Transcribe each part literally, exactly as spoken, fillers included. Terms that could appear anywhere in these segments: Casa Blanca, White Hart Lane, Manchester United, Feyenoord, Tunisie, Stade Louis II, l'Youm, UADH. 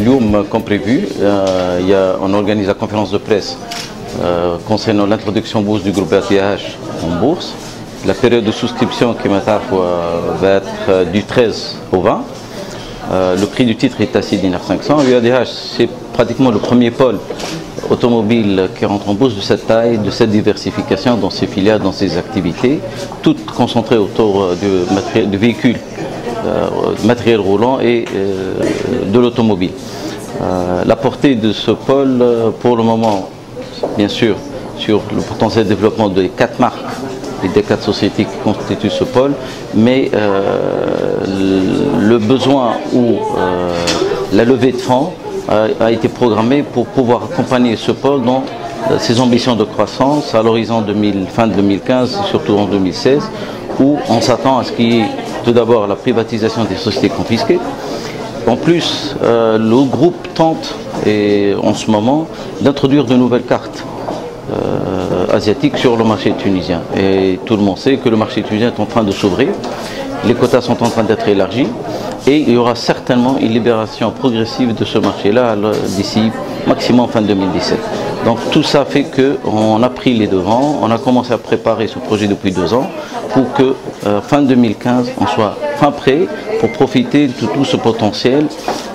l'Youm, comme prévu, euh, y a, on organise la conférence de presse euh, concernant l'introduction bourse du groupe U A D H en bourse. La période de souscription qui va être euh, du treize au vingt. Euh, le prix du titre est à six mille cinq cents dinars. U A D H, c'est pratiquement le premier pôle automobile qui rentre en bourse de cette taille, de cette diversification dans ses filiales, dans ses activités, toutes concentrées autour du, matéri du véhicule, euh, matériel roulant et euh, de l'automobile. Euh, la portée de ce pôle, pour le moment, bien sûr, sur le potentiel développement des quatre marques, des quatre sociétés qui constituent ce pôle, mais euh, le besoin ou euh, la levée de fonds a été programmé pour pouvoir accompagner ce pôle dans ses ambitions de croissance à l'horizon fin deux mille quinze, surtout en deux mille seize, où on s'attend à ce qu'il y ait tout d'abord la privatisation des sociétés confisquées. En plus, euh, le groupe tente, et en ce moment, d'introduire de nouvelles cartes euh, asiatiques sur le marché tunisien. Et tout le monde sait que le marché tunisien est en train de s'ouvrir, les quotas sont en train d'être élargis, et il y aura certainement une libération progressive de ce marché-là d'ici maximum fin deux mille dix-sept. Donc tout ça fait qu'on a pris les devants, on a commencé à préparer ce projet depuis deux ans pour que euh, fin deux mille quinze, on soit fin prêt pour profiter de tout ce potentiel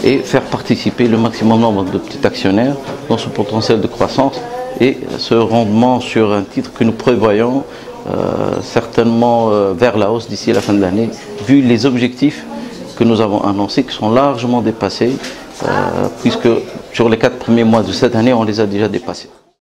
et faire participer le maximum nombre de petits actionnaires dans ce potentiel de croissance et ce rendement sur un titre que nous prévoyons euh, certainement euh, vers la hausse d'ici la fin de l'année, vu les objectifs que nous avons annoncés, qui sont largement dépassés, euh, puisque sur les quatre premiers mois de cette année, on les a déjà dépassés.